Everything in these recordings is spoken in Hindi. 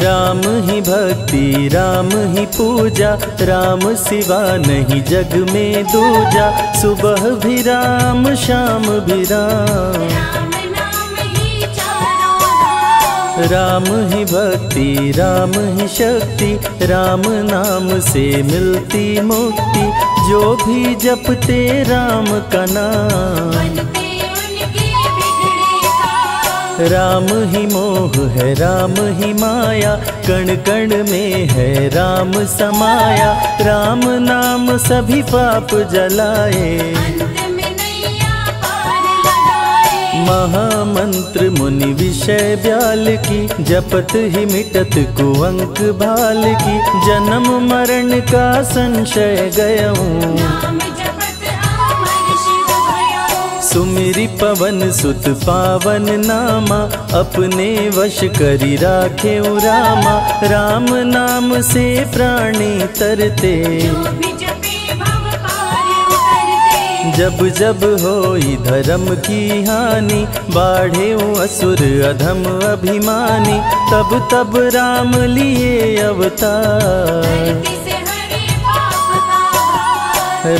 राम ही भक्ति राम ही पूजा, राम सिवा नहीं जग में दूजा। सुबह भी राम शाम भी राम, राम ही भक्ति राम ही शक्ति, राम नाम से मिलती मुक्ति। जो भी जपते राम का नाम, राम ही मोह है राम ही माया, कण कण में है राम समाया। राम नाम सभी पाप जलाए, महामंत्र मुनि विषय ब्याल की, जपत ही मिटत कुअंक भाल की। जन्म मरण का संशय गयऊं, सुमिरी पवन सुत पावन नामा, अपने वश करि राखेऊ रामा। राम नाम से प्राणी तरते, जब जब होई धर्म की हानि, बाढ़े असुर अधम अभिमानी। तब तब राम लिए अवतार,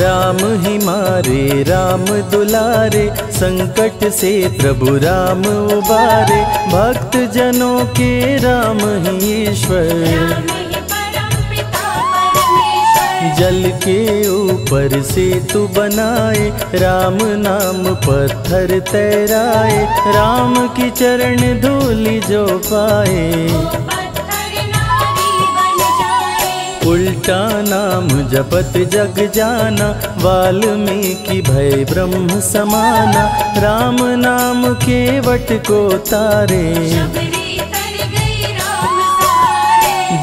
राम ही मारे राम दुलारे, संकट से प्रभु राम उबारे। भक्त जनों के राम ही ईश्वर, जल के ऊपर सेतु बनाए, राम नाम पत्थर तैराए। राम की चरण धूलि जो पाए, उल्टा नाम जपत जग जाना, वाल्मीकि भय ब्रह्म समाना। राम नाम के वट को तारे,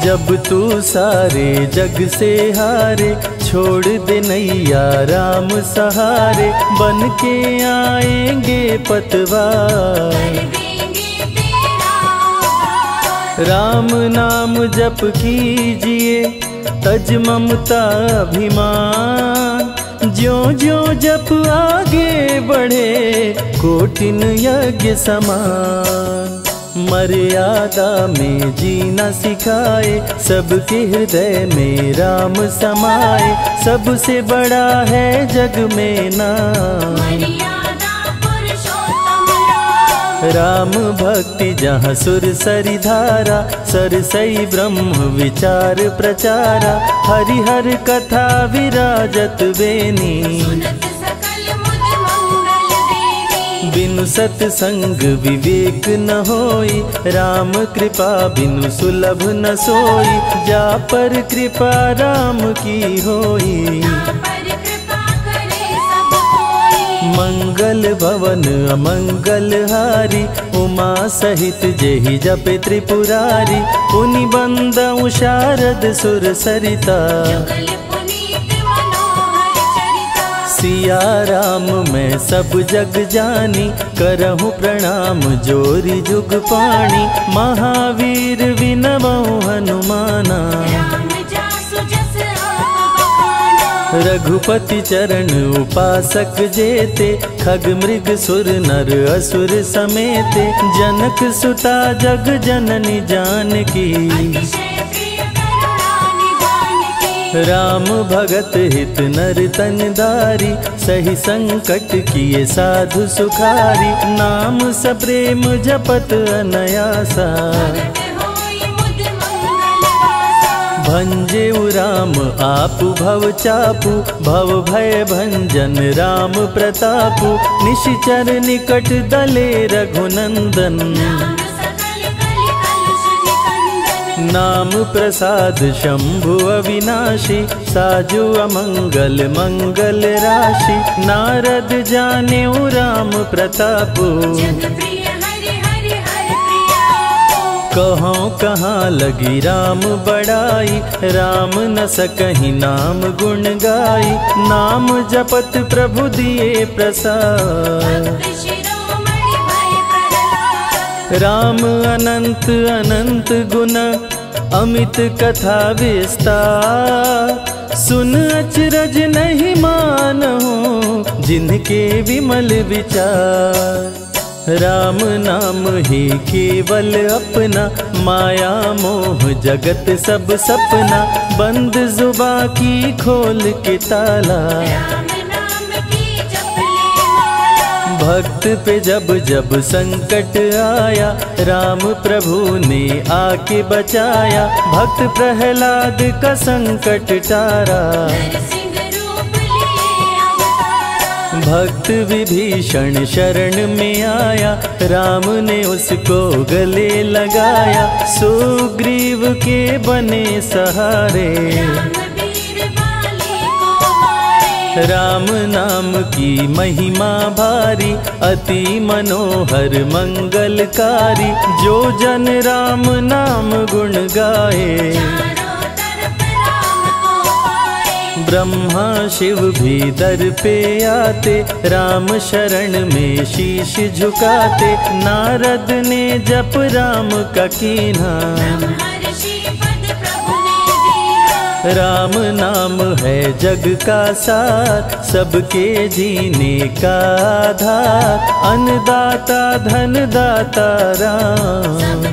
जब तू सारे जग से हारे, छोड़ दे नैया राम सहारे। बन के आएंगे पतवार, राम नाम जप कीजिए तज ममता अभिमान। ज्यो ज्यो जप आगे बढ़े, कोटिन यज्ञ समान। मर्यादा में जीना सिखाए, सबके हृदय में राम समाए। सबसे बड़ा है जग में नाम, राम भक्ति जहाँ सुर सरिधारा। सरसई ब्रह्म विचार प्रचारा, हरिहर कथा विराजत बेनी। बिनु सत्संग विवेक न होई, राम कृपा बिनु सुलभ न सोई। जा पर कृपा राम की होई, मंगल भवन अमंगल हारी। उमा सहित जेहि जपे त्रिपुरारी, उनि बंदउ शारद सुर सरिता। सिया राम मैं सब जग जानी, करहु प्रणाम जोरि जुग पाणी। महावीर विनवहु हनुमाना, रघुपति चरण उपासक जेते। खग मृग सुर नर असुर समेते, जनक सुता जग जननी जानकी। राम भगत हित नर तनधारी, सही संकट किए साधु सुखारी। नाम सप्रेम जपत अनयासा, भंजेउ राम आपु भव चापु। भव भय भंजन राम प्रतापु, निश्चर निकट दले रघुनंदन। नाम प्रसाद शंभु अविनाशी, साजु अमंगल मंगल राशि। नारद जानेउ राम प्रतापु, कहौं कहाँ लगी राम बड़ाई। राम न सकहि नाम गुण गाई, नाम जपत प्रभु दिए प्रसाद। राम अनंत अनंत गुण, अमित कथा विस्तार। सुन अचरज नहीं मानहु, जिनके विमल विचार। राम नाम ही केवल अप अपना, माया मोह जगत सब सपना, बंद जुबा की खोल के ताला, भक्त पे जब जब संकट आया, राम प्रभु ने आके बचाया, भक्त प्रहलाद का संकट टारा, भक्त विभीषण शरण में आया, राम ने उसको गले लगाया, सुग्रीव के बने सहारे, राम नाम की महिमा भारी, अति मनोहर मंगलकारी, जो जन राम नाम गुण गाए, ब्रह्मा शिव भी दर पे आते, राम शरण में शीश झुकाते, नारद ने जप राम का कीन्हा, राम नाम है जग का सार, सबके जीने का आधार, अन्नदाता धनदाता राम,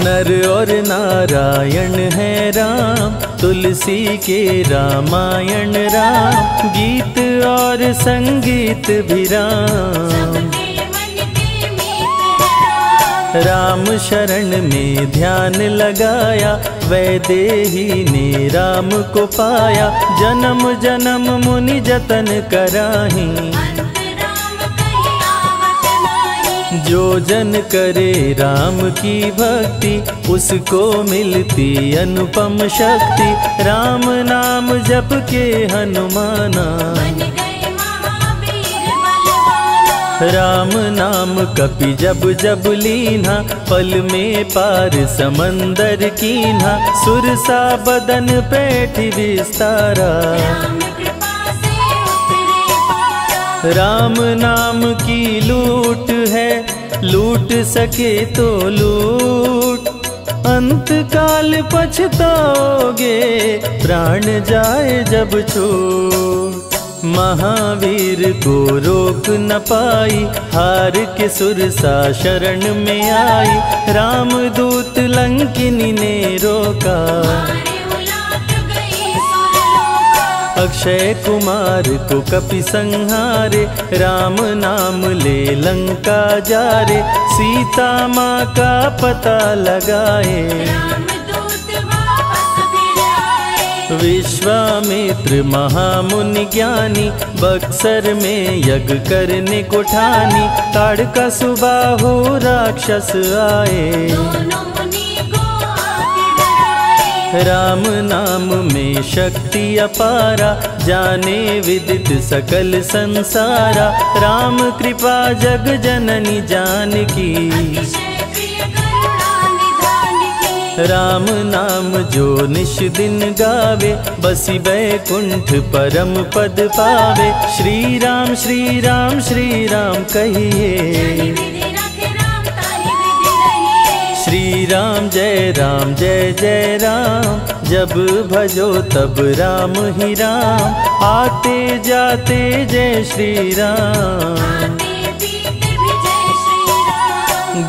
नर और नारायण है राम, तुलसी के रामायण राम, गीत और संगीत भी राम, राम शरण में ध्यान लगाया, वैदेही ने राम को पाया, जन्म जन्म मुनि जतन कराहीं, जो जन करे राम की भक्ति, उसको मिलती अनुपम शक्ति, राम नाम जप के हनुमाना, राम नाम कपि जब जब लीना, पल में पार समंदर कीन्हा, सुरसा बदन पेट विस्तारा, राम नाम की लूट है, लूट सके तो लूट, अंत काल पछताओगे, प्राण जाए जब छूट, महावीर को रोक न पाई, हार के सुरसा शरण में आई, रामदूत लंकिनी ने रोका, अक्षय कुमार को कपि संहारे, राम नाम ले लंका जारे, सीता माँ का पता लगाए, विश्वामित्र महामुनि ज्ञानी, बक्सर में यज्ञ करने को ठानी, ताड़का सुबाहु राक्षस आए, राम नाम में शक्ति अपारा, जाने विदित सकल संसारा, राम कृपा जग जननी जानकी, राम नाम जो निश दिन गावे, बसी बैकुंठ परम पद पावे, श्री राम श्री राम श्री राम कहिए, राम जय जय राम, जब भजो तब राम ही राम, आते जाते जय श्री राम,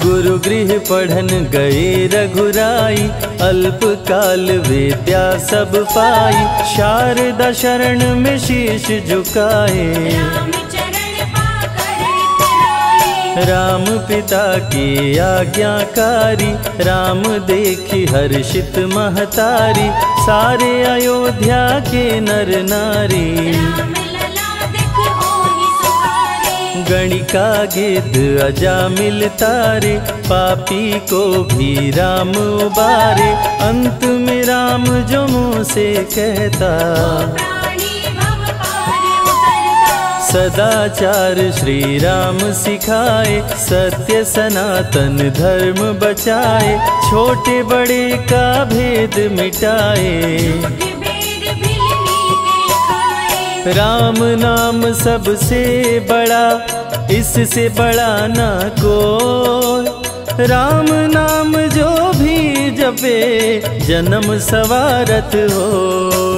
गुरु गृह पढ़न गए रघुराई, अल्पकाल विद्या सब पाई, शारदा शरण में शीश झुकाए, राम पिता की आज्ञाकारी, राम देखी हर्षित महतारी, सारे अयोध्या के नर नारी, गणिका गिद्ध अजामिल तारे, पापी को भी राम उबारे, अंत में राम जो मुँह से कहता, सदाचार श्री राम सिखाए, सत्य सनातन धर्म बचाए, छोटे बड़े का भेद मिटाए, राम नाम सबसे बड़ा, इससे बड़ा ना कोई, राम नाम जो भी जपे, जन्म सवारत हो,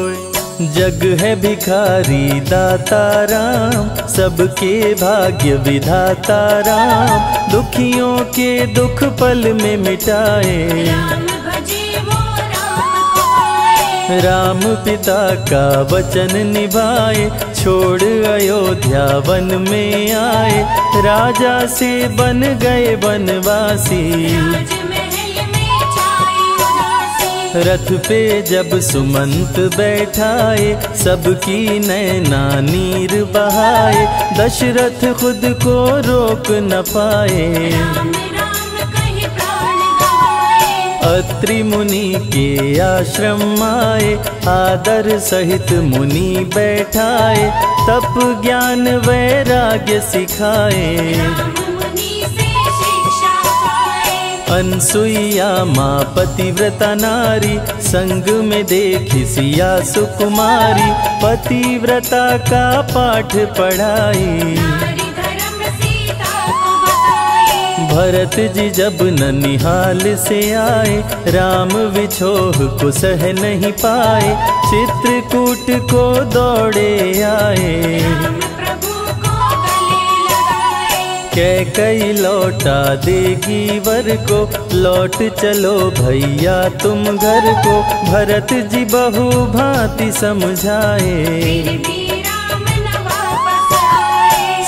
जग है भिखारी दाता राम, सबके भाग्य विधाता राम। दुखियों के दुख पल में मिटाए, राम पिता का वचन निभाए। छोड़ अयोध्या वन में आए, राजा से बन गए वनवासी। रथ पे जब सुमंत बैठाए, सबकी नैना नीर बहाए। दशरथ खुद को रोक न पाए, अत्रि मुनि के आश्रम आए। आदर सहित मुनि बैठाए, तप ज्ञान वैराग्य सिखाए। अनसुईया माँ पतिव्रता नारी, संग में देखी सिया सुकुमारी। पतिव्रता का पाठ पढ़ाई, भरत जी जब ननिहाल से आए। राम विछोह को सह नहीं पाए, चित्रकूट को दौड़े आए। कैकई लौटा देगी वर को, लौट चलो भैया तुम घर को। भरत जी बहु भांति समझाए,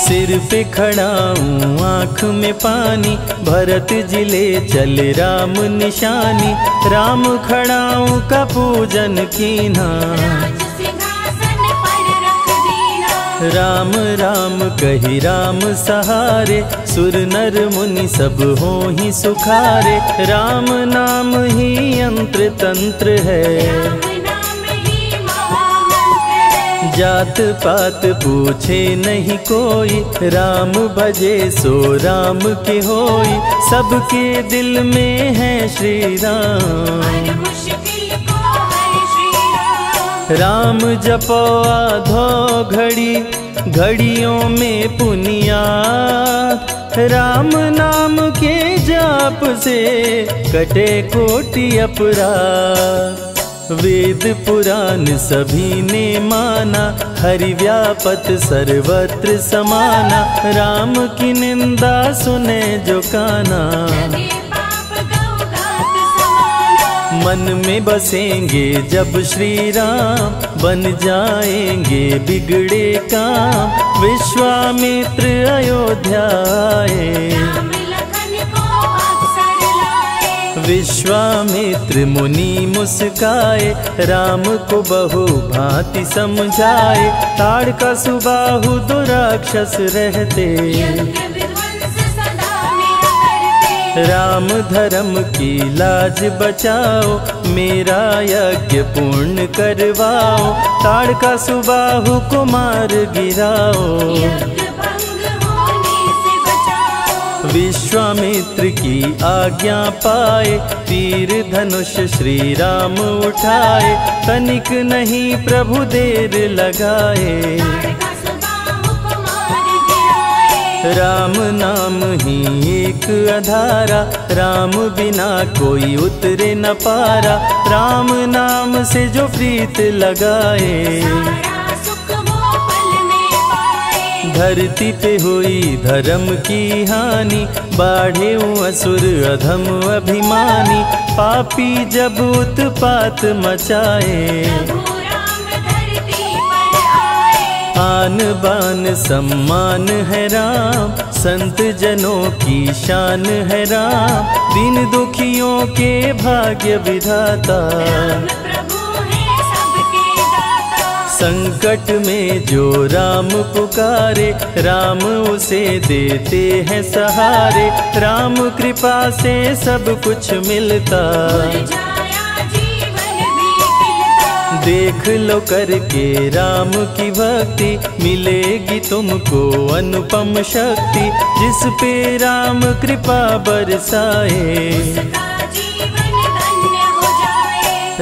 सिर पे खड़ा हूँ आँख में पानी। भरत जी ले चले राम निशानी, राम खड़ाऊँ का पूजन कीना। राम राम कही राम सहारे, सुर नर मुनि सब हो ही सुखारे। राम नाम ही यंत्र तंत्र है, जात पात पूछे नहीं कोई। राम भजे सो राम के होई, सबके दिल में है श्री राम। राम जपो आधो घड़ी, घड़ियों में पुनिया। राम नाम के जाप से कटे कोटि अपराध। वेद पुराण सभी ने माना, हरि व्यापत सर्वत्र समाना। राम की निंदा सुने जो काना, मन में बसेंगे जब श्री राम। बन जाएंगे बिगड़े काम, विश्वामित्र अयोध्या आए। विश्वामित्र मुनि मुस्काए, राम को बहु भांति समझाए। ताड़ का सुबाहु दो राक्षस रहते, राम धर्म की लाज बचाओ। मेरा यज्ञ पूर्ण करवाओ, ताड़ का सुबाहु को मार गिराओ। विश्वामित्र की आज्ञा पाए, तीर धनुष श्री राम उठाए। तनिक नहीं प्रभु देर लगाए, राम नाम ही एक अधारा। राम बिना कोई उतरे न पारा, राम नाम से जो प्रीत लगाए। धरती पे हुई धर्म की हानि, बाढ़े असुर अधम अभिमानी। पापी जब उत्पात मचाए, आन बान सम्मान है राम। संत जनों की शान है राम, दीन दुखियों के भाग्य विधाता। संकट में जो राम पुकारे, राम उसे देते हैं सहारे। राम कृपा से सब कुछ मिलता, देख लो करके राम की भक्ति। मिलेगी तुमको अनुपम शक्ति, जिस पे राम कृपा बरसाए।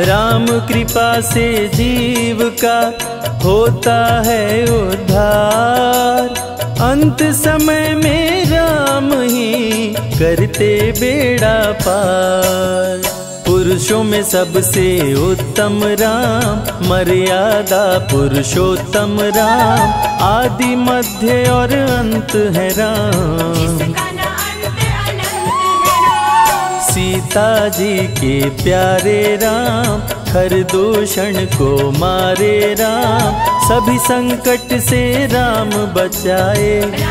राम कृपा से जीव का होता है उद्धार। अंत समय में राम ही करते बेड़ा पार। पुरुषों में सबसे उत्तम राम, मर्यादा पुरुषोत्तम राम, आदि मध्य और अंत है राम। सीता जी के प्यारे राम, खरदूषण को मारे राम, सभी संकट से राम बचाए।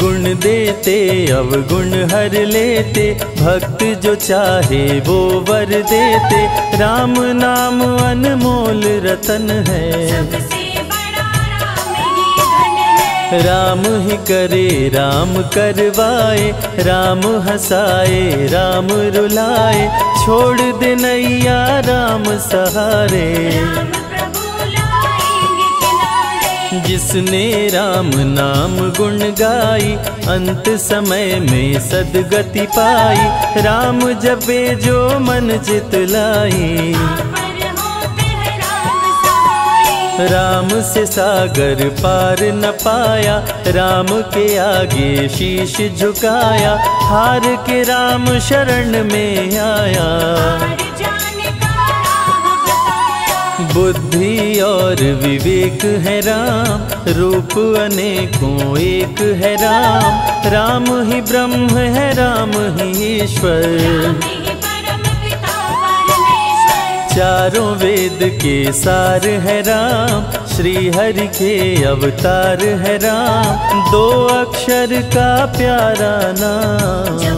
गुण देते अवगुण हर लेते, भक्त जो चाहे वो वर देते, राम नाम अनमोल रतन है। राम ही करे राम करवाए, राम हंसाए राम रुलाए, छोड़ दे नैया राम सहारे। जिसने राम नाम गुण गाई, अंत समय में सदगति पाई, राम जपे जो मन चित लाई। राम से सागर पार न पाया, राम के आगे शीश झुकाया, हार के राम शरण में आया। बुद्धि और विवेक है राम, रूप अनेकों एक है राम, राम ही ब्रह्म है राम ही ईश्वर। चारों वेद के सार है राम, श्री हरि के अवतार है राम, दो अक्षर का प्यारा नाम।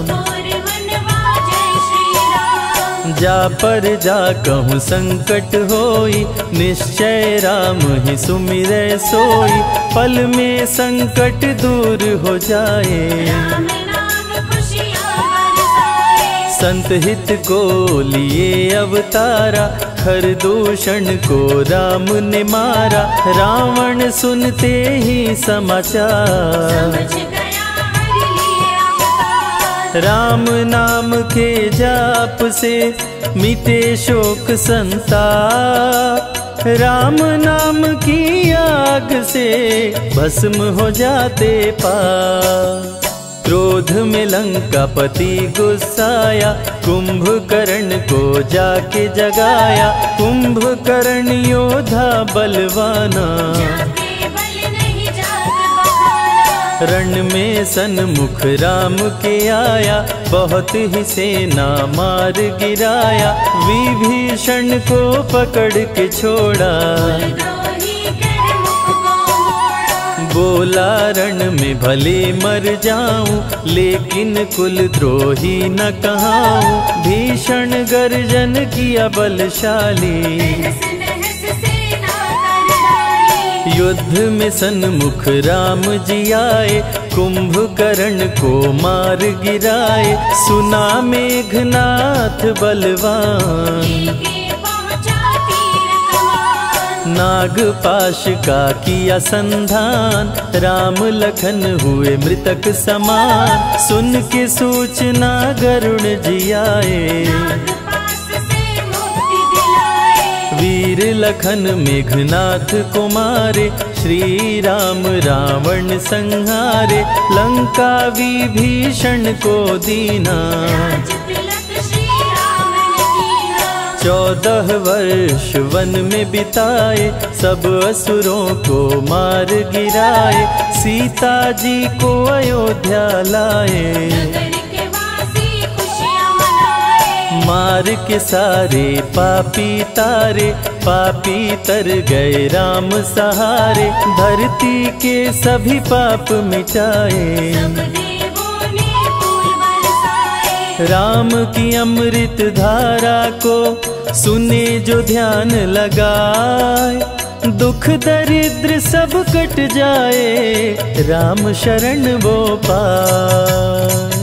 जा पर जा कहूँ संकट होई, निश्चय राम ही सुमिरै सोई, पल में संकट दूर हो जाए। संत हित को लिए अवतारा, खरदूषण को राम ने मारा, रावण सुनते ही समाचार। राम नाम के जाप से मिटे शोक संताप, राम नाम की आग से भस्म हो जाते पाप। क्रोध में लंकापति गुस्साया, कुंभकर्ण को जाके जगाया, कुंभकर्ण योद्धा बलवाना। रण में सन्मुख राम के आया, बहुत ही सेना मार गिराया, विभीषण को पकड़ के छोड़ा। बोला रण में भले मर जाऊं, लेकिन कुल द्रोही न कहाऊं, भीषण गर्जन किया बलशाली। युद्ध में सन्मुख राम जी आए, कुंभकर्ण को मार गिराए, सुना मेघनाथ बलवान। नागपाश का किया संधान, राम लखन हुए मृतक समान, सुन के सूचना गरुण जी आए। वीर लखन मेघनाथ को मारे, श्री राम रावण संहारे, लंका विभीषण को दीना। 14 वर्ष वन में बिताए, सब असुरों को मार गिराए, सीता जी को अयोध्या लाए। मार के सारे पापी तारे, पापी तर गए राम सहारे, धरती के सभी पाप मिटाए। राम की अमृत धारा को सुने जो ध्यान लगाए, दुख दरिद्र सब कट जाए, राम शरण वो पाए।